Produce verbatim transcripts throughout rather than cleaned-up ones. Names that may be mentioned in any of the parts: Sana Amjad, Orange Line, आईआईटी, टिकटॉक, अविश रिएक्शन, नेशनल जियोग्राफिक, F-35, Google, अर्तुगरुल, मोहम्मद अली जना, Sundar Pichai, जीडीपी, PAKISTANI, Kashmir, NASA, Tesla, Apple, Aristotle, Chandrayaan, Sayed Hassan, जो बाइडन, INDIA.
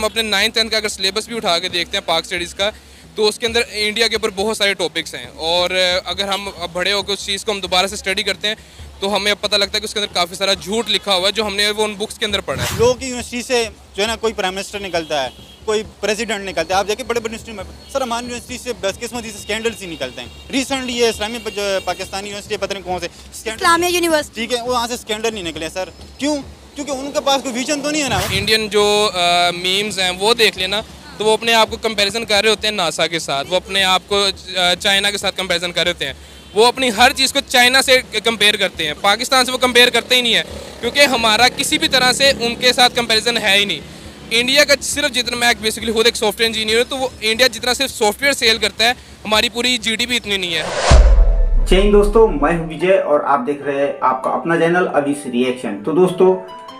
हम अपने ninth tenth का अगर सिलेबस भी उठा के देखते हैं पाक स्टडीज़ का, तो उसके अंदर इंडिया के ऊपर बहुत सारे टॉपिक्स हैं, और अगर हम बड़े होकर उस चीज़ को हम दोबारा से स्टडी करते हैं तो हमें अब पता लगता है कि उसके अंदर काफ़ी सारा झूठ लिखा हुआ है जो हमने वो उन बुक्स के अंदर पढ़ा है। लोगों की यूनिवर्सिटी से जो है ना, कोई प्राइम मिनिस्टर निकलता है, कोई प्रेसिडेंट निकलता है, आप देखिए बड़े बड़े यूनिवर्सिटी में। सर हमारी यूनिवर्सिटी से बदकिस्मती से स्कैंडल्स ही निकलते हैं। रिसेंटली ये इस्लामी पाकिस्तानी यूनिवर्सिटी पता नहीं कौन से इस्लामी यूनिवर्सिटी ठीक है, वहाँ से स्कैंडल नहीं निकले सर। क्यों? क्योंकि उनके पास कोई विजन तो नहीं है ना। इंडियन जो मीम्स हैं वो देख लेना, तो वो अपने आप को कंपेरिजन कर रहे होते हैं नासा के साथ, वो अपने आप को चाइना के साथ कंपेरिजन कर रहे होते हैं, वो अपनी हर चीज़ को चाइना से कंपेयर करते हैं, पाकिस्तान से वो कंपेयर करते ही नहीं है, क्योंकि हमारा किसी भी तरह से उनके साथ कंपेरिजन है ही नहीं। इंडिया का सिर्फ जितना, मैं बेसिकली खुद एक सॉफ्टवेयर इंजीनियर हूँ, तो वो इंडिया जितना सिर्फ सॉफ्टवेयर सेल करता है, हमारी पूरी जीडीपी इतनी नहीं है। जय हिंद दोस्तों, मैं हूँ विजय और आप देख रहे हैं आपका अपना चैनल अविश रिएक्शन। तो दोस्तों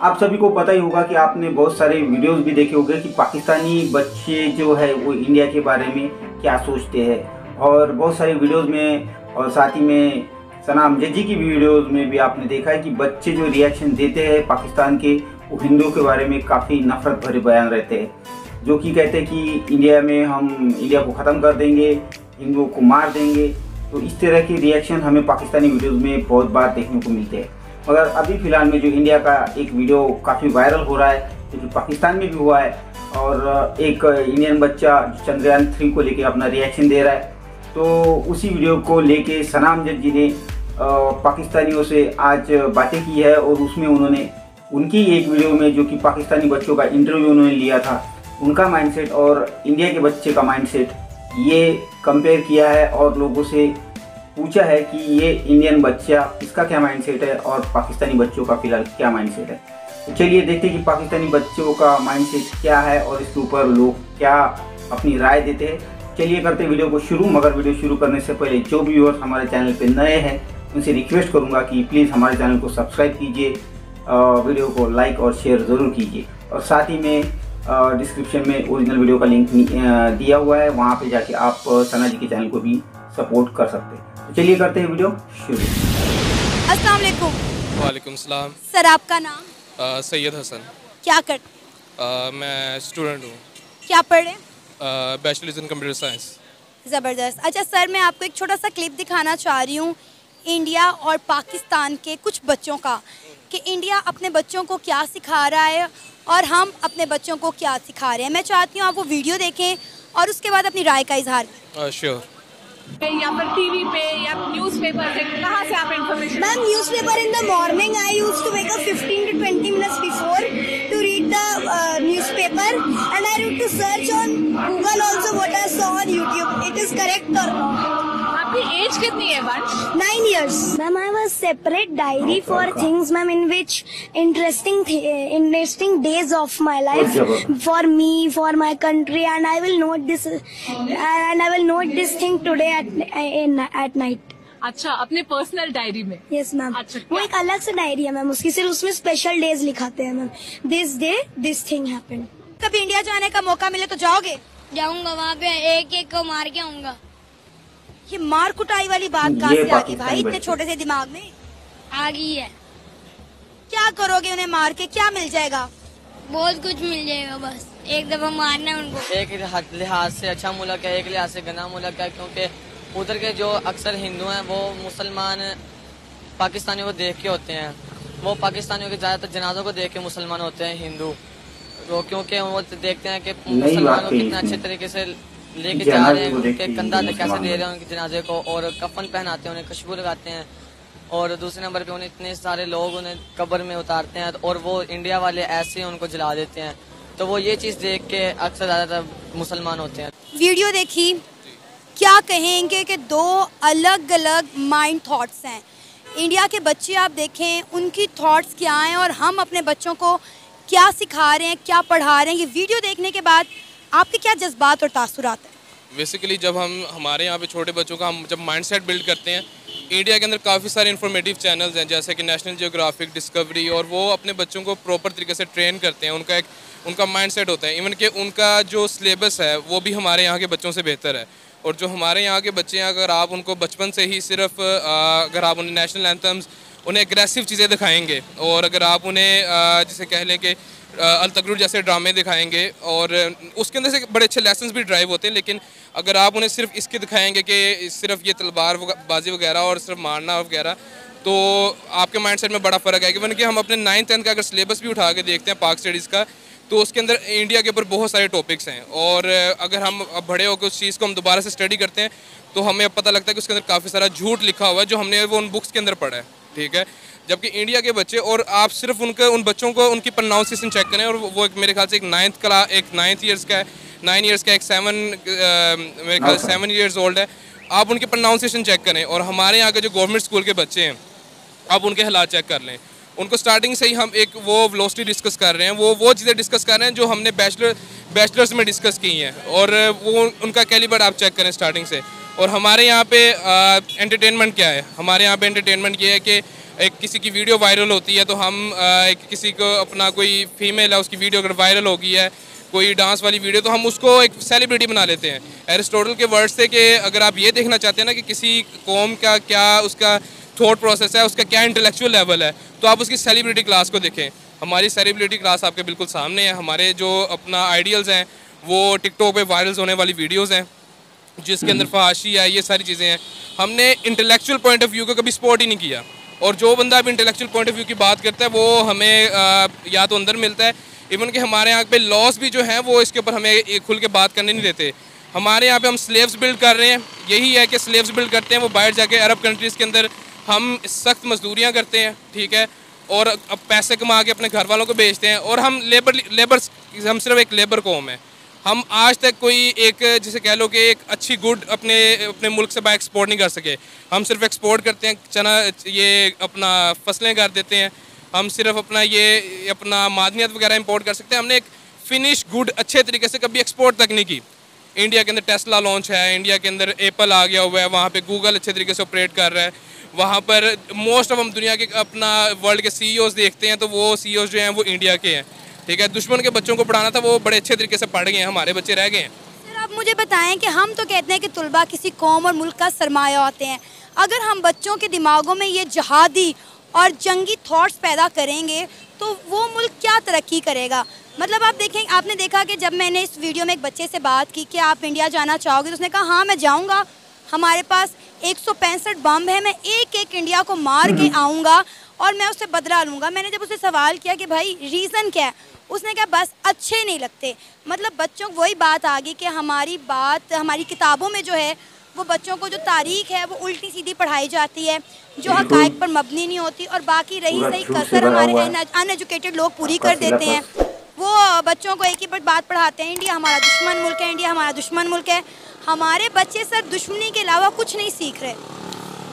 आप सभी को पता ही होगा कि आपने बहुत सारे वीडियोस भी देखे होंगे कि पाकिस्तानी बच्चे जो है वो इंडिया के बारे में क्या सोचते हैं, और बहुत सारे वीडियोस में और साथ ही में सना अमजद जी की वीडियोस में भी आपने देखा है कि बच्चे जो रिएक्शन देते हैं पाकिस्तान के, वो हिंदुओं के बारे में काफ़ी नफरत भरे बयान रहते हैं, जो कि कहते हैं कि इंडिया में हम इंडिया को ख़त्म कर देंगे, हिंदुओं को मार देंगे। तो इस तरह के रिएक्शन हमें पाकिस्तानी वीडियोज़ में बहुत बार देखने को मिलते हैं। मगर अभी फ़िलहाल में जो इंडिया का एक वीडियो काफ़ी वायरल हो रहा है, जो तो पाकिस्तान में भी हुआ है, और एक इंडियन बच्चा चंद्रयान थ्री को लेके अपना रिएक्शन दे रहा है, तो उसी वीडियो को लेके सना अमजद जी ने पाकिस्तानियों से आज बातें की है, और उसमें उन्होंने उनकी एक वीडियो में जो कि पाकिस्तानी बच्चों का इंटरव्यू उन्होंने लिया था, उनका माइंडसेट और इंडिया के बच्चे का माइंडसेट ये कंपेयर किया है, और लोगों से पूछा है कि ये इंडियन बच्चा इसका क्या माइंडसेट है और पाकिस्तानी बच्चों का फिलहाल क्या माइंडसेट है। तो चलिए देखते हैं कि पाकिस्तानी बच्चों का माइंडसेट क्या है और इसके ऊपर लोग क्या अपनी राय देते हैं। चलिए करते वीडियो को शुरू। मगर वीडियो शुरू करने से पहले जो व्यूअर्स हमारे चैनल पे नए हैं उनसे रिक्वेस्ट करूँगा कि प्लीज़ हमारे चैनल को सब्सक्राइब कीजिए, वीडियो को लाइक और शेयर ज़रूर कीजिए, और साथ ही में डिस्क्रिप्शन में ओरिजिनल वीडियो का लिंक दिया हुआ है, वहाँ पर जाके आप सना जी के चैनल को भी सपोर्ट कर सकते हैं। चलिए करते हैं वीडियो शुरू। अस्सलाम वालेकुम। वालेकुम सलाम। सर आपका नाम? आ, सैयद हसन। क्या करते हैं? मैं स्टूडेंट हूँ। क्या पढ़े? Bachelors in computer science. ज़बरदस्त। अच्छा सर, मैं आपको एक छोटा सा क्लिप दिखाना चाह रही हूँ इंडिया और पाकिस्तान के कुछ बच्चों का, कि इंडिया अपने बच्चों को क्या सिखा रहा है और हम अपने बच्चों को क्या सिखा रहे हैं। मैं चाहती हूँ आप वो वीडियो देखें और उसके बाद अपनी राय का इजहार करें। श्योर। या पर टीवी पे या न्यूज़पेपर से कहाँ से आप information? Ma'am newspaper in the morning, I used to wake up fifteen to twenty minutes before to read the uh, newspaper and I used to search on Google also what I saw on YouTube. It is correct or not? आपकी age कितनी है? Nine years. Ma'am I was separate diary for things ma'am in which interesting interesting days of my life for me, for my country, and I will note this and I will note this thing today at night. अच्छा, अपने personal diary में? Yes ma'am. अच्छा, वो एक अलग से diary है ma'am उसकी, सिर्फ उसमें स्पेशल डेज लिखाते हैं ma'am, this day this thing happened. कभी इंडिया जाने का मौका मिले तो जाओगे? जाऊंगा, वहाँ पे एक एक को मार के आऊंगा। ये मार कुटाई वाली बात कहाँ से आ गई भाई इतने छोटे से दिमाग में? आ गई है। क्या करोगे उन्हें मार के? क्या मिल जाएगा? बहुत कुछ मिल जाएगा, बस एक दफा मारना उनको। एक लिहाज से अच्छा मुल्क है, एक लिहाज से गना मुल्क है, क्योंकि उधर के जो अक्सर हिंदू हैं वो मुसलमान पाकिस्तानियों को देख के होते हैं, वो पाकिस्तानियों के ज्यादातर जनाजों को देख के मुसलमान होते हैं हिंदू, क्योंकि वो देखते हैं कि मुसलमानों कितने अच्छे तरीके से लेके जा रहे हैं, उनके कंधा ले कैसे दे रहे हैं उनके जनाजे को, और कफन पहनाते हैं, उन्हें खुशबू लगाते हैं, और दूसरे नंबर पे उन्हें इतने सारे लोग उन्हें कब्र में उतारते हैं, और वो इंडिया वाले ऐसे उनको जला देते हैं, तो वो ये चीज़ देख के अक्सर ज़्यादातर मुसलमान होते हैं। वीडियो देखी, क्या कहेंगे कि दो अलग अलग माइंड थाट्स हैं। इंडिया के बच्चे आप देखें उनकी थाट्स क्या हैं और हम अपने बच्चों को क्या सिखा रहे हैं, क्या पढ़ा रहे हैं। ये वीडियो देखने के बाद आपके क्या जज्बात और तासुरात हैं? बेसिकली जब हम हमारे यहाँ पे छोटे बच्चों का हम जब माइंडसेट बिल्ड करते हैं, इंडिया के अंदर काफ़ी सारे इन्फॉर्मेटिव चैनल्स हैं जैसे कि नेशनल जियोग्राफिक, डिस्कवरी, और वो अपने बच्चों को प्रॉपर तरीके से ट्रेन करते हैं, उनका एक उनका माइंडसेट होता है। इवन कि उनका जो सिलेबस है वो भी हमारे यहाँ के बच्चों से बेहतर है, और जो हमारे यहाँ के बच्चे हैं अगर आप उनको बचपन से ही सिर्फ आ, अगर आप उन्हें नेशनल एंथम्स उन्हें एग्रेसिव चीज़ें दिखाएंगे, और अगर आप उन्हें जैसे कह लें कि अलतकरूर जैसे ड्रामे दिखाएंगे, और उसके अंदर से बड़े अच्छे लेसन्स भी ड्राइव होते हैं। लेकिन अगर आप उन्हें सिर्फ इसके दिखाएंगे कि सिर्फ ये तलवार बाजी वगैरह और सिर्फ मारना वगैरह, तो आपके माइंडसेट में बड़ा फ़र्क है। इवन कि हम अपने नाइन्थ टेंथ का अगर सिलेबस भी उठा के देखते हैं पाक स्टडीज़ का, तो उसके अंदर इंडिया के ऊपर बहुत सारे टॉपिक्स हैं, और अगर हम बड़े होकर उस चीज़ को हम दोबारा से स्टडी करते हैं तो हमें पता लगता है कि उसके अंदर काफ़ी सारा झूठ लिखा हुआ है जो हमने वो उन बुक्स के अंदर पढ़ा है, ठीक है। जबकि इंडिया के बच्चे, और आप सिर्फ उनके उन बच्चों को उनकी प्रोनाउंसिएशन चेक करें, और वो एक मेरे ख्याल से एक नाइन्थ क्ला एक नाइन्थ ईयर्स का है नाइन ईयर्स का एक सेवन मेरे ख्याल से सेवन ईयर्स ओल्ड है, आप उनके प्रोनाउंसिएशन चेक करें। और हमारे यहाँ के जो गवर्नमेंट स्कूल के बच्चे हैं, आप उनके हालात चेक कर लें, उनको स्टार्टिंग से ही हम एक वो वेलोसिटी डिस्कस कर रहे हैं, वो वो चीज़ें डिस्कस कर रहे हैं जो हमने बैचलर बैचलर्स में डिस्कस की हैं, और वो उनका कैलिबर आप चेक करें स्टार्टिंग से। और हमारे यहाँ पे एंटरटेनमेंट क्या है, हमारे यहाँ पे एंटरटेनमेंट ये है कि एक किसी की वीडियो वायरल होती है तो हम आ, एक किसी को अपना कोई फीमेल है उसकी वीडियो अगर वायरल हो गई है, कोई डांस वाली वीडियो, तो हम उसको एक सेलिब्रिटी बना लेते हैं। एरिस्टोटल के वर्ड्स थे कि अगर आप ये देखना चाहते हैं ना कि किसी कौम का क्या उसका थॉट प्रोसेस है, उसका क्या इंटेलेक्चुअल लेवल है, तो आप उसकी सेलिब्रिटी क्लास को देखें। हमारी सेलिब्रिटी क्लास आपके बिल्कुल सामने है। हमारे जो अपना आइडियल्स हैं वो टिकटॉक पे वायरल होने वाली वीडियोस हैं जिसके अंदर फहाशी है, ये सारी चीज़ें हैं। हमने इंटेलेक्चुअल पॉइंट ऑफ व्यू को कभी सपोर्ट ही नहीं किया, और जो बंदा अभी इंटेलेक्चुअल पॉइंट ऑफ व्यू की बात करता है वो हमें आ, या तो अंदर मिलता है। इवन कि हमारे यहाँ पे लॉस भी जो हैं वो इसके ऊपर हमें खुल के बात करने नहीं देते। हमारे यहाँ पे हम स्लेव्स बिल्ड कर रहे हैं, यही है कि स्लेव्स बिल्ड करते हैं, वो बाहर जाके अरब कंट्रीज़ के अंदर हम सख्त मजदूरियाँ करते हैं, ठीक है, और अब पैसे कमा के अपने घर वालों को बेचते हैं। और हम लेबर लेबर हम सिर्फ एक लेबर कौम है। हम आज तक कोई एक जैसे कह लो कि एक अच्छी गुड अपने अपने मुल्क से बाहर एक्सपोर्ट नहीं कर सके। हम सिर्फ एक्सपोर्ट करते हैं चना, ये अपना फसलें कर देते हैं, हम सिर्फ अपना ये अपना मादनियात वगैरह इंपोर्ट कर सकते हैं। हमने एक फिनिश गुड अच्छे तरीके से कभी एक्सपोर्ट तक नहीं की। इंडिया के अंदर टेस्ला लॉन्च है, इंडिया के अंदर एप्पल आ गया हुआ है, वहाँ पर गूगल अच्छे तरीके से ऑपरेट कर रहा है, वहाँ पर मोस्ट ऑफ हम दुनिया के अपना वर्ल्ड के सीईओज़ देखते हैं तो वो सीईओज़ जो हैं वो इंडिया के हैं, ठीक है। दुश्मन के बच्चों को पढ़ाना था, वो बड़े अच्छे तरीके से पढ़ गए हैं, हमारे बच्चे रह गए हैं। सर आप मुझे बताएं कि हम तो कहते हैं कि तुलबा किसी कौम और मुल्क का सरमाया होते हैं, अगर हम बच्चों के दिमागों में ये जहादी और जंगी थाट्स पैदा करेंगे तो वो मुल्क क्या तरक्की करेगा। मतलब आप देखें, आपने देखा कि जब मैंने इस वीडियो में एक बच्चे से बात की कि आप इंडिया जाना चाहोगे, तो उसने कहा हाँ मैं जाऊँगा, हमारे पास एक सौ पैंसठ बम है, मैं एक एक इंडिया को मार के आऊँगा और मैं उससे बदला लूँगा। मैंने जब उससे सवाल किया कि भाई रीज़न क्या है, उसने कहा बस अच्छे नहीं लगते। मतलब बच्चों वही बात आ गई कि हमारी बात हमारी किताबों में जो है वो बच्चों को जो तारीख है वो उल्टी सीधी पढ़ाई जाती है, जो हक़ाइक़ पर मबनी नहीं होती, और बाकी रही सही कसर हमारे अनएजुकेटेड लोग पूरी कर देते हैं। वो बच्चों को एक ही बात पढ़ाते हैं, इंडिया हमारा दुश्मन मुल्क है, इंडिया हमारा दुश्मन मुल्क है। हमारे बच्चे सर दुश्मनी के अलावा कुछ नहीं सीख रहे।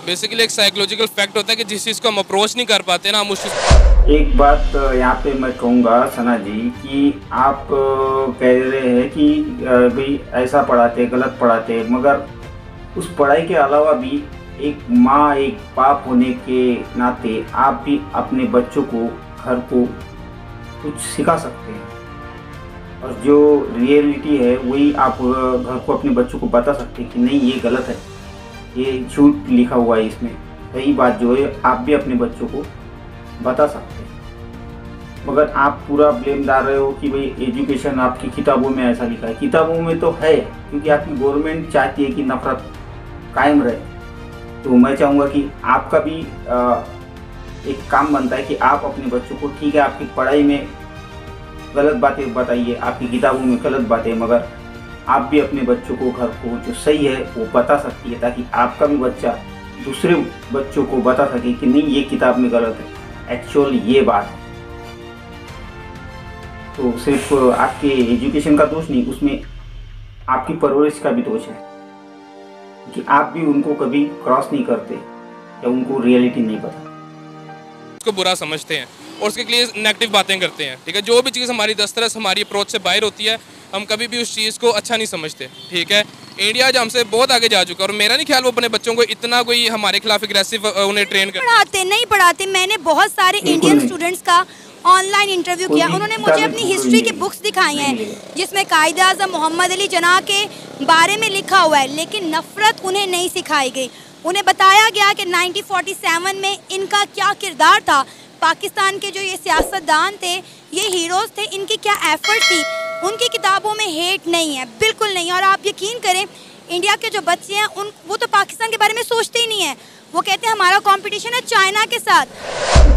बेसिकली एक साइकोलॉजिकल फैक्ट होता है कि जिस चीज़ को हम अप्रोच नहीं कर पाते ना हम उस चीज़। एक बात यहाँ पे मैं कहूँगा सना जी कि आप कह रहे हैं कि भाई ऐसा पढ़ाते गलत पढ़ाते, मगर उस पढ़ाई के अलावा भी एक माँ एक बाप होने के नाते आप भी अपने बच्चों को घर को कुछ सिखा सकते हैं, और जो रियलिटी है वही आप घर को अपने बच्चों को बता सकते हैं कि नहीं ये गलत है, ये झूठ लिखा हुआ है, इसमें सही बात जो है आप भी अपने बच्चों को बता सकते हैं। मगर आप पूरा ब्लेम डाल रहे हो कि भाई एजुकेशन आपकी किताबों में ऐसा लिखा है। किताबों में तो है क्योंकि आपकी गवर्नमेंट चाहती है कि नफरत कायम रहे, तो मैं चाहूँगा कि आपका भी आ, एक काम बनता है कि आप अपने बच्चों को, ठीक है आपकी पढ़ाई में गलत बातें बताइए, आपकी किताबों में गलत बातें, मगर आप भी अपने बच्चों को घर को जो सही है वो बता सकती है, ताकि आपका भी बच्चा दूसरे बच्चों को बता सके कि नहीं ये किताब में गलत है, एक्चुअल ये बात है। तो सिर्फ आपके एजुकेशन का दोष नहीं, उसमें आपकी परवरिश का भी दोष है कि आप भी उनको कभी क्रॉस नहीं करते या उनको रियलिटी नहीं पता, उसको बुरा समझते हैं और उसके लिए नेगेटिव बातें करते हैं, ठीक है। जो भी चीज़ हमारी दस्तरस हमारी अप्रोच से बाहर होती है हम कभी भी उस चीज़ को अच्छा नहीं समझते, ठीक है। इंडिया जो हमसे बहुत आगे जा चुका है, और मेरा नहीं ख्याल वो अपने बच्चों को इतना कोई हमारे खिलाफ एग्रेसिव उन्हें ट्रेन कर पढ़ाते नहीं पढ़ाते। मैंने बहुत सारे इंडियन स्टूडेंट्स का ऑनलाइन इंटरव्यू किया, उन्होंने मुझे अपनी हिस्ट्री की बुक्स दिखाई हैं जिसमें कायदे आज़म मोहम्मद अली जना के बारे में लिखा हुआ है, लेकिन नफरत उन्हें नहीं सिखाई गई। उन्हें बताया गया कि नाइनटीन फोर्टी सेवन में इनका क्या किरदार था, पाकिस्तान के जो ये सियासतदान थे, ये हीरोज़ थे, इनकी क्या एफर्ट थी। उनकी किताबों में हेट नहीं है, बिल्कुल नहीं। और आप यकीन करें, इंडिया के जो बच्चे हैं उन वो तो पाकिस्तान के बारे में सोचते ही नहीं हैं। वो कहते हैं हमारा कॉम्पिटिशन है चाइना के साथ।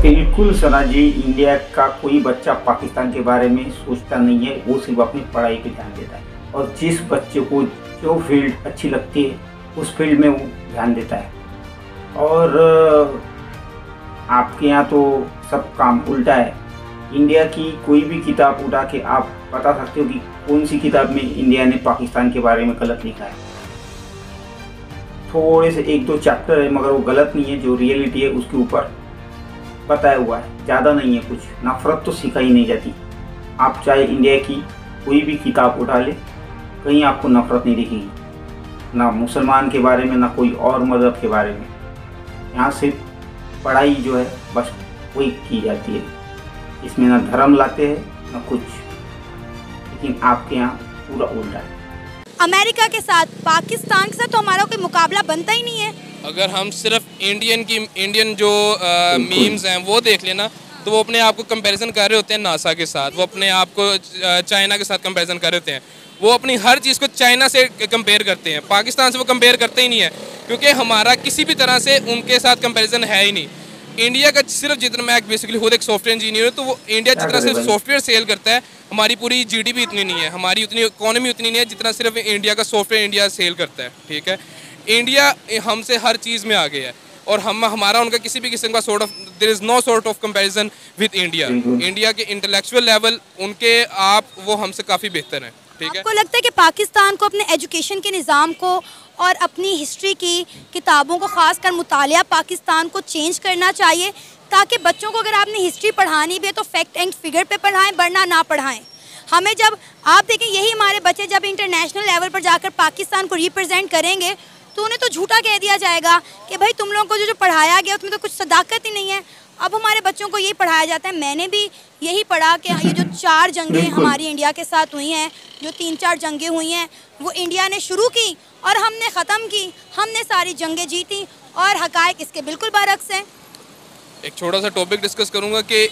बिल्कुल सना जी, इंडिया का कोई बच्चा पाकिस्तान के बारे में सोचता नहीं है, वो सिर्फ अपनी पढ़ाई पर ध्यान देता है। और जिस बच्चे को जो फील्ड अच्छी लगती है उस फील्ड में वो ध्यान देता है। और आपके यहाँ तो सब काम उल्टा है। इंडिया की कोई भी किताब उठा के आप बता सकते हो कि कौन सी किताब में इंडिया ने पाकिस्तान के बारे में गलत लिखा है। थोड़े से एक दो चैप्टर है मगर वो गलत नहीं है, जो रियलिटी है उसके ऊपर बताया हुआ है, ज़्यादा नहीं है कुछ। नफरत तो सिखाई नहीं जाती। आप चाहे इंडिया की कोई भी किताब उठा ले, कहीं आपको नफरत नहीं दिखेगी, ना मुसलमान के बारे में, ना कोई और मज़हब के बारे में। यहाँ सिर्फ पढ़ाई जो है बस वही की जाती है, इसमें ना धर्म लाते हैं ना कुछ। लेकिन आपके यहाँ पूरा उल्टा है। अमेरिका के साथ, पाकिस्तान के साथ तो हमारा कोई मुकाबला बनता ही नहीं है। अगर हम सिर्फ इंडियन की इंडियन जो आ, मीम्स हैं वो देख लेना, तो वो अपने आप को कंपैरिजन कर रहे होते हैं नासा के साथ, वो अपने आप को चाइना के साथ कंपैरिजन कर रहे होते हैं, वो अपनी हर चीज़ को चाइना से कंपेयर करते हैं। पाकिस्तान से वो कंपेयर करते ही नहीं है, क्योंकि हमारा किसी भी तरह से उनके साथ कंपेरिजन है ही नहीं। इंडिया का सिर्फ जितना, मैं बेसिकली खुद एक सॉफ्टवेयर इंजीनियर हूँ, तो वो इंडिया जितना सिर्फ सॉफ्टवेयर सेल करता है, हमारी पूरी जीडीपी इतनी नहीं है, हमारी उतनी इकोनॉमी उतनी नहीं है जितना सिर्फ इंडिया का सॉफ्टवेयर इंडिया सेल करता है। ठीक है, इंडिया हमसे हर चीज़ में आगे है और हम हमारा उनका किसी भी किस्म का sort of there is no sort of comparison with India। India के इंटेलेक्चुअल लेवल उनके आप वो हमसे काफ़ी बेहतर हैं। ठीक है, आपको लगता है कि पाकिस्तान को अपने एजुकेशन के निज़ाम को और अपनी हिस्ट्री की किताबों को, ख़ास कर मुतालिया पाकिस्तान को चेंज करना चाहिए, ताकि बच्चों को अगर आपने हिस्ट्री पढ़ानी भी है तो फैक्ट एंड फिगर पे पढ़ाएं, वरना ना पढ़ाएं। हमें जब आप देखें, यही हमारे बच्चे जब इंटरनेशनल लेवल पर जाकर पाकिस्तान को रिप्रेजेंट करेंगे तो उन्हें तो झूठा कह दिया जाएगा कि भाई तुम लोगों को जो जो पढ़ाया गया उसमें तो कुछ सदाकत ही नहीं है। अब हमारे बच्चों को यही पढ़ाया जाता है। मैंने भी यही पढ़ा कि ये जो चार जंगें हमारी इंडिया के साथ हुई हैं, जो तीन चार जंगें हुई हैं, वो इंडिया ने शुरू की और हमने ख़त्म की, हमने सारी जंगें जीती, और हक़ाइक़ इसके बिल्कुल बरअक्स हैं। एक छोटा सा टॉपिक डिस्कस करूँगा कि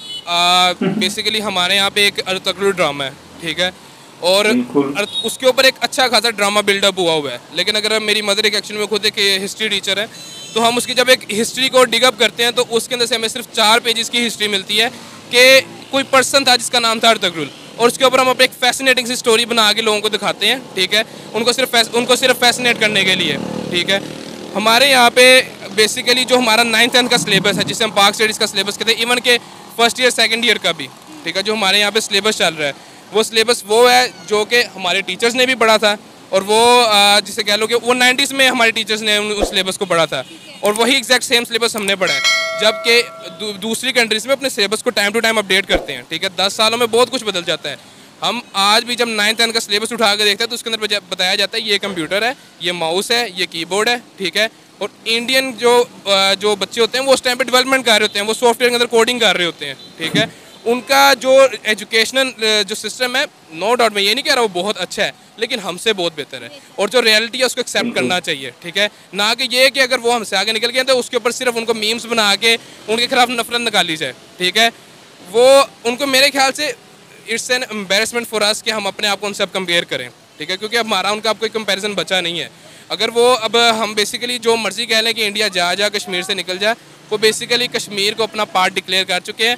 बेसिकली हमारे यहाँ पे एक अरतकलू ड्रामा है। ठीक है, और उसके ऊपर एक अच्छा खासा ड्रामा बिल्डअप हुआ हुआ है। लेकिन अगर मेरी मदर एक एक्चुअली में खुद एक हिस्ट्री टीचर है, तो हम उसकी जब एक हिस्ट्री को डिगअप करते हैं तो उसके अंदर से हमें सिर्फ चार पेजेस की हिस्ट्री मिलती है कि कोई पर्सन था जिसका नाम था अर्तुगरुल, और उसके ऊपर हम अपने एक फैसिनेटिंग सी स्टोरी बना के लोगों को दिखाते हैं। ठीक है, उनको सिर्फ उनको सिर्फ फैसिनेट करने के लिए। ठीक है, हमारे यहाँ पे बेसिकली जो हमारा नाइन्थ टेंथ का सिलेबस है, जिसे हम पाक स्टडीज़ का सिलेबस कहते हैं, इवन के फर्स्ट ईयर सेकेंड ईयर का भी। ठीक है, जो हमारे यहाँ पे सिलेबस चल रहा है वो सिलेबस वो है जो कि हमारे टीचर्स ने भी पढ़ा था, और वो जिसे कह लो कि वो नाइन्टीज़ में हमारे टीचर्स ने उस सिलेबस को पढ़ा था, और वही एग्जैक्ट सेम सिलेबस हमने पढ़ा है। जबकि दू, दूसरी कंट्रीज़ में अपने सिलेबस को टाइम टू टाइम अपडेट करते हैं। ठीक है, दस सालों में बहुत कुछ बदल जाता है। हम आज भी जब नाइन्थ टेंथ का सिलेबस उठा कर देखते हैं तो उसके अंदर बताया जाता है ये कंप्यूटर है, ये माउस है, ये कीबोर्ड है। ठीक है, और इंडियन जो जो बच्चे होते हैं वो उस टाइम पे डेवलपमेंट कर रहे होते हैं, वो सॉफ्टवेयर के अंदर कोडिंग कर रहे होते हैं। ठीक है, उनका जो एजुकेशनल जो सिस्टम है, नो डाउट मैं ये नहीं कह रहा वो बहुत अच्छा है, लेकिन हमसे बहुत बेहतर है, और जो रियलिटी है उसको एक्सेप्ट करना चाहिए। ठीक है, ना कि ये कि अगर वो हमसे आगे निकल गए तो उसके ऊपर सिर्फ उनको मीम्स बना के उनके खिलाफ नफरत निकाली जाए। ठीक है, वो उनको मेरे ख्याल से it's an embarrassment for us कि हम अपने आप को उनसे अब कंपेयर करें। ठीक है, क्योंकि हमारा उनका कोई कंपेरिजन बचा नहीं है। अगर वो अब हम बेसिकली जो मर्जी कह लें कि इंडिया जा जा कश्मीर से निकल जा, वो बेसिकली कश्मीर को अपना पार्ट डिक्लेयर कर चुके हैं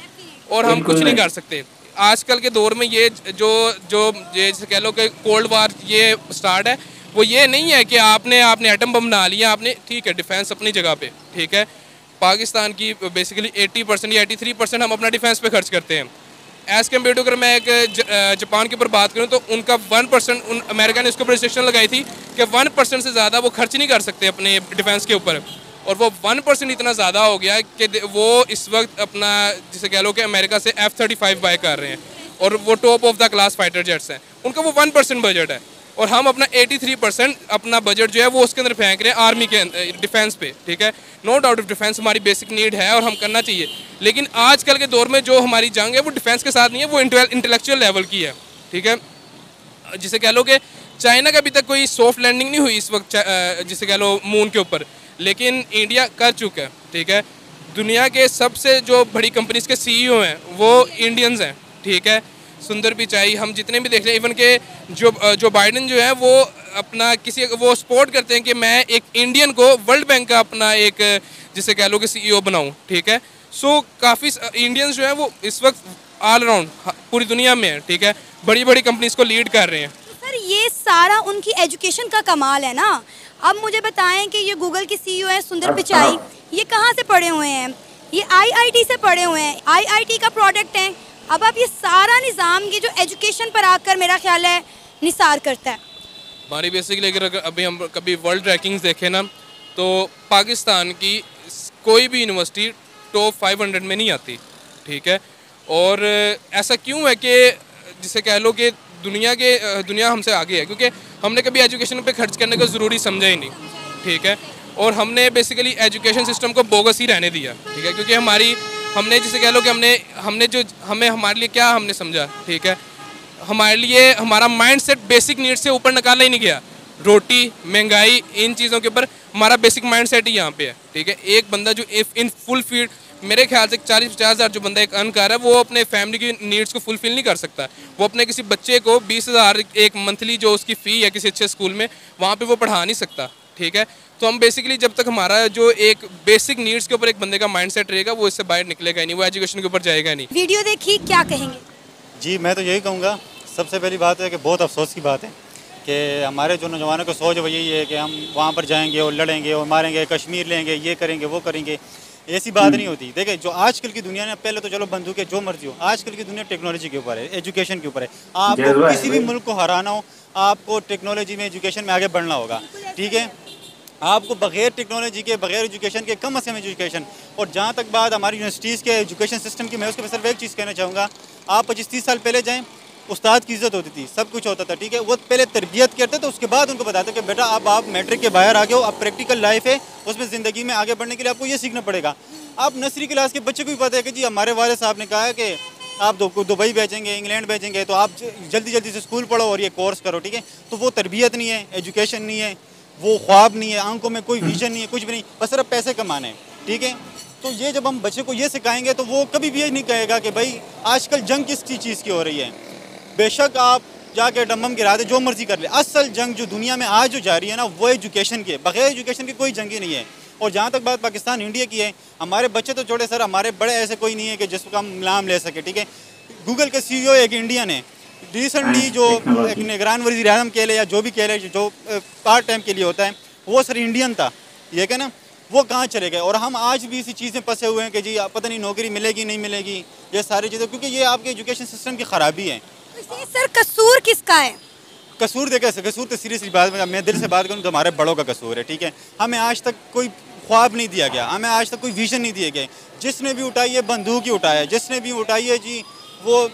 और हम कुछ नहीं कर सकते। आजकल के दौर में ये जो जो ये कह लो कि कोल्ड वार ये स्टार्ट है, वो ये नहीं है कि आपने आपने एटम बम बना लिया, आपने ठीक है डिफेंस अपनी जगह पे। ठीक है, पाकिस्तान की बेसिकली एट्टी परसेंट या एट्टी थ्री परसेंट हम अपना डिफेंस पे खर्च करते हैं। एज़ कम्पेयर टू अगर मैं एक जापान के ऊपर बात करूं तो उनका वन परसेंट उन अमेरिका ने उसके ऊपर रिस्ट्रिक्शन लगाई थी कि वन परसेंट से ज़्यादा वो खर्च नहीं कर सकते अपने डिफेंस के ऊपर, और वो वन परसेंट इतना ज़्यादा हो गया कि वो इस वक्त अपना जिसे कह लो कि अमेरिका से एफ थर्टी फाइव बाय कर रहे हैं, और वो top of the class fighter jets हैं। उनका वो वन परसेंट बजट है, और हम अपना एटी थ्री परसेंट अपना बजट जो है वो उसके अंदर फेंक रहे हैं आर्मी के डिफेंस पे। ठीक है, नो डाउट डिफेंस हमारी बेसिक नीड है और हम करना चाहिए, लेकिन आजकल के दौर में जो हमारी जंग है वो डिफेंस के साथ नहीं है, वो इंटेलेक्चुअल लेवल की है। ठीक है, जिसे कह लो कि चाइना का अभी तक कोई सॉफ्ट लैंडिंग नहीं हुई इस वक्त, जिसे कह लो मून के ऊपर, लेकिन इंडिया कर चुका है, ठीक है। दुनिया के सबसे जो बड़ी कंपनीज के सीईओ हैं वो इंडियंस हैं, ठीक है। सुंदर पिचाई, हम जितने भी देख रहे हैं, इवन के जो जो बाइडन जो है वो अपना किसी वो सपोर्ट करते हैं कि मैं एक इंडियन को वर्ल्ड बैंक का अपना एक जिसे कह लो कि सीईओ बनाऊं, ठीक है। सो so, काफ़ी इंडियंस जो है वो इस वक्त ऑल अराउंड पूरी दुनिया में है, ठीक है, बड़ी बड़ी कंपनीज को लीड कर रहे हैं। सर ये सारा उनकी एजुकेशन का कमाल है ना। अब मुझे बताएं कि ये गूगल के सीईओ हैं सुंदर पिचाई, ये कहाँ से पढ़े हुए हैं? ये आईआईटी से पढ़े हुए हैं, आईआईटी का प्रोडक्ट हैं। अब आप ये सारा निज़ाम ये जो एजुकेशन पर आकर मेरा ख्याल है निसार करता है। हमारी बेसिकली अगर अभी हम कभी वर्ल्ड रैंकिंग्स देखें ना तो पाकिस्तान की कोई भी यूनिवर्सिटी टॉप फाइव हंड्रेड में नहीं आती, ठीक है। और ऐसा क्यों है कि जिसे कह लो कि दुनिया के दुनिया हमसे आगे है, क्योंकि हमने कभी एजुकेशन पे खर्च करने को ज़रूरी समझा ही नहीं, ठीक है। और हमने बेसिकली एजुकेशन सिस्टम को बोगस ही रहने दिया, ठीक है, क्योंकि हमारी हमने जिसे कह लो कि हमने हमने जो हमें हमारे लिए क्या हमने समझा, ठीक है, हमारे लिए हमारा माइंडसेट बेसिक नीड से ऊपर निकाला ही नहीं गया। रोटी, महंगाई, इन चीज़ों के ऊपर हमारा बेसिक माइंडसेट ही यहाँ पे है, ठीक है। एक बंदा जो इन फुल फीड मेरे ख्याल से चालीस पचास हज़ार जो बंदा एक अर्न कर रहा है वो अपने फैमिली की नीड्स को फुलफिल नहीं कर सकता। वो अपने किसी बच्चे को बीस हज़ार एक मंथली जो उसकी फ़ी है किसी अच्छे स्कूल में वहाँ पे वो पढ़ा नहीं सकता, ठीक है। तो हम बेसिकली जब तक हमारा जो एक बेसिक नीड्स के ऊपर एक बंदे का माइंडसेट रहेगा वो इससे बाहर निकलेगा ही नहीं, वो एजुकेशन के ऊपर जाएगा नहीं। वीडियो देखिए, क्या कहेंगे? जी मैं तो यही कहूँगा, सबसे पहली बात है कि बहुत अफसोस की बात है कि हमारे जो नौजवानों की सोच वो यही है कि हम वहाँ पर जाएंगे और लड़ेंगे और मारेंगे, कश्मीर लेंगे, ये करेंगे वो करेंगे। ऐसी बात नहीं होती। देखें जो आजकल की दुनिया ने, पहले तो चलो बंदूकें जो मर्जी हो, आजकल की दुनिया टेक्नोलॉजी के ऊपर है, एजुकेशन के ऊपर है। आपको किसी भी मुल्क को हराना हो, आपको टेक्नोलॉजी में एजुकेशन में आगे बढ़ना होगा, ठीक है। आपको बगैर टेक्नोलॉजी के, बगैर एजुकेशन के कम से कम एजुकेशन। और जहाँ तक बात हमारी यूनिवर्सिटीज़ के एजुकेशन सिस्टम की, मैं उसके सिर्फ एक चीज़ कहना चाहूँगा, आप पच्चीस तीस साल पहले जाएँ, उस्ताद की इज़्ज़त होती थी, सब कुछ होता था, ठीक है। वो पहले तरबियत करते थे, उसके बाद उनको बताते कि बेटा अब आप मैट्रिक के बाहर आ गए हो, अब प्रैक्टिकल लाइफ है, उसमें ज़िंदगी में आगे बढ़ने के लिए आपको ये सीखना पड़ेगा। आप नर्सरी क्लास के बच्चे को भी पता है कि जी हमारे वाले साहब ने कहा है कि आप दुबई भेजेंगे, इंग्लैंड भेजेंगे, तो आप जल्दी जल्दी से स्कूल पढ़ो और ये कोर्स करो, ठीक है। तो वो तरबियत नहीं है, एजुकेशन नहीं है, वो ख्वाब नहीं है, आंखों में कोई विजन नहीं है, कुछ भी नहीं, बस सिर्फ पैसे कमाने हैं, ठीक है। तो ये जब हम बच्चे को ये सिखाएंगे तो वो कभी भी ये नहीं कहेगा कि भाई आजकल जंग किस चीज़ की हो रही है। बेशक आप जाके डम्बम गिरा दे, जो मर्जी कर ले, असल जंग जो दुनिया में आज जो जारी है ना वो एजुकेशन की है, बगैर एजुकेशन की कोई जंग ही नहीं है। और जहाँ तक बात पाकिस्तान इंडिया की है, हमारे बच्चे तो छोड़े सर, हमारे बड़े ऐसे कोई नहीं है कि जिसका हम नाम ले सके, ठीक है। गूगल के सीईओ एक इंडियन है, रिसेंटली जो एक निगरान वज़ीर आज़म के लिए या जो भी कह ले जो पार्ट टाइम के लिए होता है वो सर इंडियन था, ये क्या ना, वो कहाँ चले गए। और हम आज भी इसी चीज़ में फंसे हुए हैं कि जी पता नहीं नौकरी मिलेगी नहीं मिलेगी, ये सारी चीज़ें, क्योंकि ये आपके एजुकेशन सिस्टम की खराबी है। तो सर कसूर किसका है? कसूर देखे सर, कसूर तो सीरियसली बात में मैं दिल से बात करूँ तो हमारे बड़ों का कसूर है, ठीक है। हमें आज तक कोई ख्वाब नहीं दिया गया, हमें आज तक कोई विजन नहीं दिए गए। जिसने भी उठाई है बंदूक ही उठाया, जिसने भी उठाई है जी वो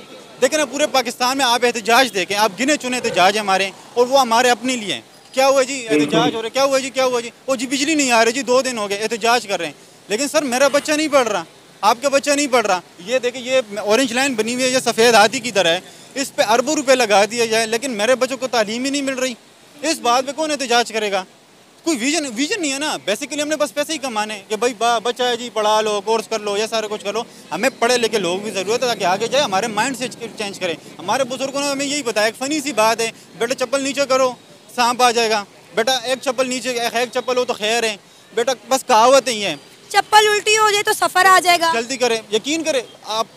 देखें ना, पूरे पाकिस्तान में आप एहतजाज देखें, आप गिने चुने एहतजाज हमारे, और वो हमारे अपने लिए हैं। क्या हुआ जी एहतजाज हो रहे, क्या हुआ जी क्या हुआ जी, वो जी बिजली नहीं आ रही जी, दो दिन हो गए एहतजाज कर रहे हैं, लेकिन सर मेरा बच्चा नहीं पढ़ रहा, आपका बच्चा नहीं पढ़ रहा। ये देखें ये ऑरेंज लाइन बनी हुई है, ये सफ़ेद हाथी की तरह है, इस पर अरबों रुपये लगा दिया जाए लेकिन मेरे बच्चों को तालीम ही नहीं मिल रही, इस बात पर कौन एहतजाज करेगा? कोई विजन विजन नहीं है ना। बेसिकली हमने बस पैसे ही कमाने हैं कि भाई बच्चा है जी पढ़ा लो, कोर्स कर लो, ये सारा कुछ कर लो। हमें पढ़े लिखे लोगों की ज़रूरत है ताकि आगे जाए, हमारे माइंड से चेंज करें। हमारे बुजुर्गों ने हमें यही बताया, एक फ़नी सी बात है, बेटा चप्पल नीचे करो सांप आ जाएगा, बेटा एक चप्पल नीचे एक चप्पल हो तो खैर है, बेटा बस कहावत ही है, चप्पल उल्टी हो जाए तो सफ़र आ जाएगा, जल्दी करें। यकीन करें आप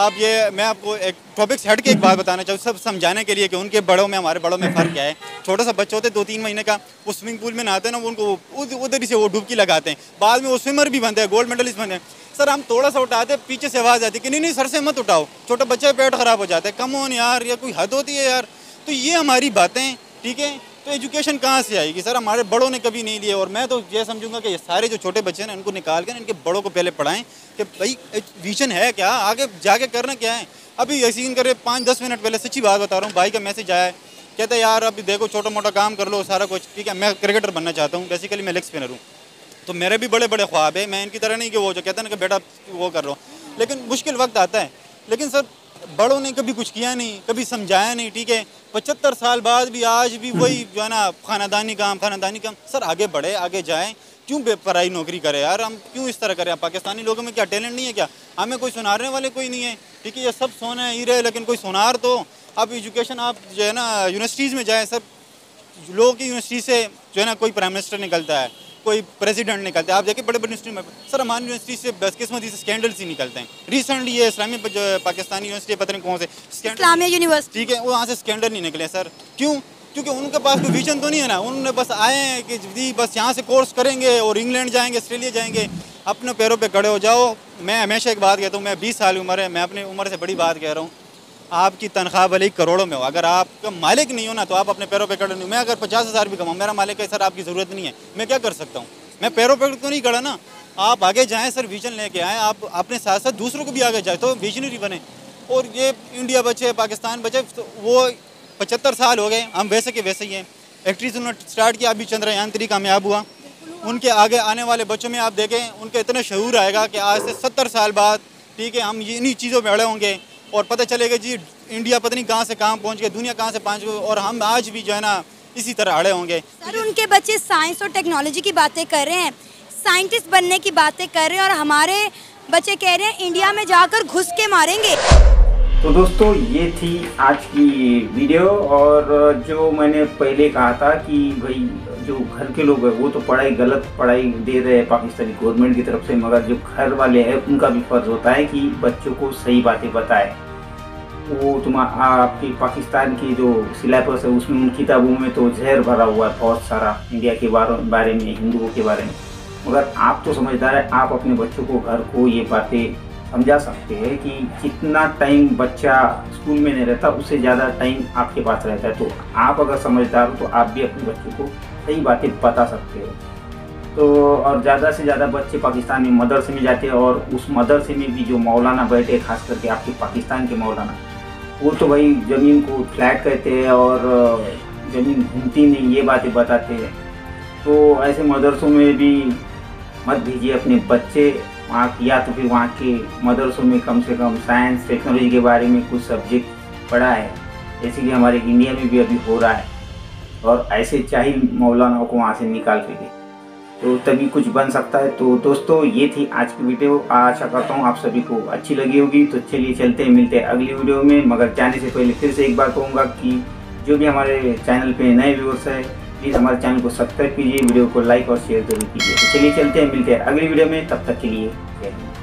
आप ये मैं आपको एक टॉपिक हट के एक बात बताना चाहूँ सब समझाने के लिए कि उनके बड़ों में हमारे बड़ों में फ़र्क क्या है। छोटा सा बच्चा होता है दो तीन महीने का, वो स्विमिंग पूल में नहाते हैं ना, उनको उधर ही से वो डुबकी लगाते हैं, बाद में वो स्विमर भी बनते हैं, गोल्ड मेडलिस्ट बनते हैं। सर हम थोड़ा सा उठाते हैं, पीछे से आवाज़ आती है कि नहीं नहीं सर से मत उठाओ, छोटा बच्चा पेट ख़राब हो जाता है। कम ऑन यार, ये कोई हद होती है यार। तो ये हमारी बातें, ठीक है, तो एजुकेशन कहाँ से आएगी सर? हमारे बड़ों ने कभी नहीं लिए। और मैं तो ये समझूंगा कि ये सारे जो छोटे बच्चे हैं उनको निकाल कर इनके बड़ों को पहले पढ़ाएं कि भाई विजन है क्या, आगे जाके करना क्या है। अभी यकीन करें पाँच दस मिनट पहले सच्ची बात बता रहा हूँ, भाई का मैसेज आया है, कहता है यार अभी देखो छोटा मोटा काम कर लो सारा कुछ, ठीक है। मैं क्रिकेटर बनना चाहता हूँ, बेसिकली मैं लेग स्पिनर हूँ, तो मेरे भी बड़े बड़े ख्वाब है। मैं इनकी तरह नहीं कि वो जो कहता है ना कि बेटा वो कर लो, लेकिन मुश्किल वक्त आता है। लेकिन सर बड़ों ने कभी कुछ किया नहीं, कभी समझाया नहीं, ठीक है। पचहत्तर साल बाद भी आज भी वही जो है ना खानदानी काम खानदानी काम। सर आगे बढ़े, आगे जाएं, क्यों बेपराई नौकरी करें यार, हम क्यों इस तरह करें। पाकिस्तानी लोगों में क्या टैलेंट नहीं है क्या? हमें कोई सुनारने वाले कोई नहीं है, ठीक है, ये सब सोना ही रहे, लेकिन कोई सुनार तो। अब एजुकेशन आप जो है ना यूनिवर्सिटीज़ में जाए, सब लोगों की यूनिवर्सिटी से जो है ना कोई प्राइम मिनिस्टर निकलता है, कोई प्रेसिडेंट निकलता है। आप देखिए बड़े बड़े यूनिवर्सिटी में, सर हमारी यूनिवर्सिटी से बदकिस्मती से स्कैंडल्स ही निकलते हैं। रिसेंटली ये इस्लामी पाकिस्तानी यूनिवर्सिटी पता नहीं कौन से इस्लामी यूनिवर्सिटी, ठीक है, वहाँ से स्कैंडल नहीं निकले। सर क्यों? क्योंकि उनके पास कोई विजन तो नहीं है ना, उन्होंने बस आए हैं कि जी बस यहाँ से कोर्स करेंगे और इंग्लैंड जाएंगे, ऑस्ट्रेलिया जाएंगे। अपने पैरों पे खड़े हो जाओ। मैं हमेशा एक बात कहता हूँ, मैं बीस साल की उम्र है, मैं अपनी उम्र से बड़ी बात कह रहा हूँ, आपकी तनख्वाह भले करोड़ों में हो, अगर आपका मालिक नहीं हो ना तो आप अपने पैरों पर पे खड़े नहीं। मैं अगर पचास हज़ार भी कमाऊँ, मेरा मालिक है सर आपकी ज़रूरत नहीं है, मैं क्या कर सकता हूँ? मैं पैरों पर तो नहीं खड़ा ना। आप आगे जाएँ सर, विजन लेके आएँ, आप अपने साथ साथ दूसरों को भी आगे जाए तो विजनरी बने। और ये इंडिया बचे, पाकिस्तान बचे, वो पचहत्तर साल हो गए, हम वैसे के वैसे ही हैं। एक्ट्रेस उन्होंने स्टार्ट किया, अभी चंद्रयान थ्री कामयाब हुआ। उनके आगे आने वाले बच्चों में आप देखें, उनका इतना शऊर आएगा कि आज से सत्तर साल बाद, ठीक है, हम इन्हीं चीज़ों में अड़े होंगे और पता चलेगा जी इंडिया पता नहीं कहाँ से कहाँ पहुँच गए, दुनिया कहाँ से पहुँच गई, और हम आज भी जो है ना इसी तरह अड़े होंगे। सर उनके बच्चे साइंस और टेक्नोलॉजी की बातें कर रहे हैं, साइंटिस्ट बनने की बातें कर रहे हैं, और हमारे बच्चे कह रहे हैं इंडिया में जाकर घुस के मारेंगे। तो दोस्तों ये थी आज की वीडियो, और जो मैंने पहले कहा था कि भाई जो घर के लोग हैं वो तो पढ़ाई गलत पढ़ाई दे रहे हैं पाकिस्तानी गवर्नमेंट की तरफ से, मगर जो घर वाले हैं उनका भी फ़र्ज़ होता है कि बच्चों को सही बातें बताएं। वो तुम्हारा आपकी पाकिस्तान की जो सिलेबस है उसमें, उन किताबों में तो जहर भरा हुआ है बहुत सारा, इंडिया के बारे में, हिंदुओं के बारे में, मगर आप तो समझदार हैं, आप अपने बच्चों को, घर को ये बातें समझा सकते हैं कि जितना टाइम बच्चा स्कूल में नहीं रहता उससे ज़्यादा टाइम आपके पास रहता है। तो आप अगर समझदार हो तो आप भी अपने बच्चों को सही बातें बता सकते हो। तो और ज़्यादा से ज़्यादा बच्चे पाकिस्तान में मदरसे में जाते हैं, और उस मदरसे में भी जो मौलाना बैठे, खास करके आपके पाकिस्तान के मौलाना, वो तो भाई ज़मीन को फ्लैट कहते हैं और ज़मीन घूमती नहीं, ये बातें बताते हैं। तो ऐसे मदरसों में भी मत भेजिए अपने बच्चे, वहाँ या तो फिर वहाँ के मदरसों में कम से कम साइंस टेक्नोलॉजी के बारे में कुछ सब्जेक्ट पढ़ा है, जैसे कि हमारे इंडिया में भी अभी हो रहा है, और ऐसे चाहिए मौलानाओं को वहाँ से निकाल के, तो तभी कुछ बन सकता है। तो दोस्तों ये थी आज की वीडियो, आशा करता हूँ आप सभी को अच्छी लगी होगी। तो चलिए चलते हैं, मिलते हैं अगली वीडियो में, मगर जाने से पहले फिर से एक बार कहूँगा कि जो भी हमारे चैनल पर नए व्यूअर्स हैं प्लीज़ हमारे चैनल को सब्सक्राइब कीजिए, वीडियो को लाइक और शेयर जरूर कीजिए। तो चलिए चलते हैं, मिलते हैं अगली वीडियो में, तब तक के लिए जय हिंद।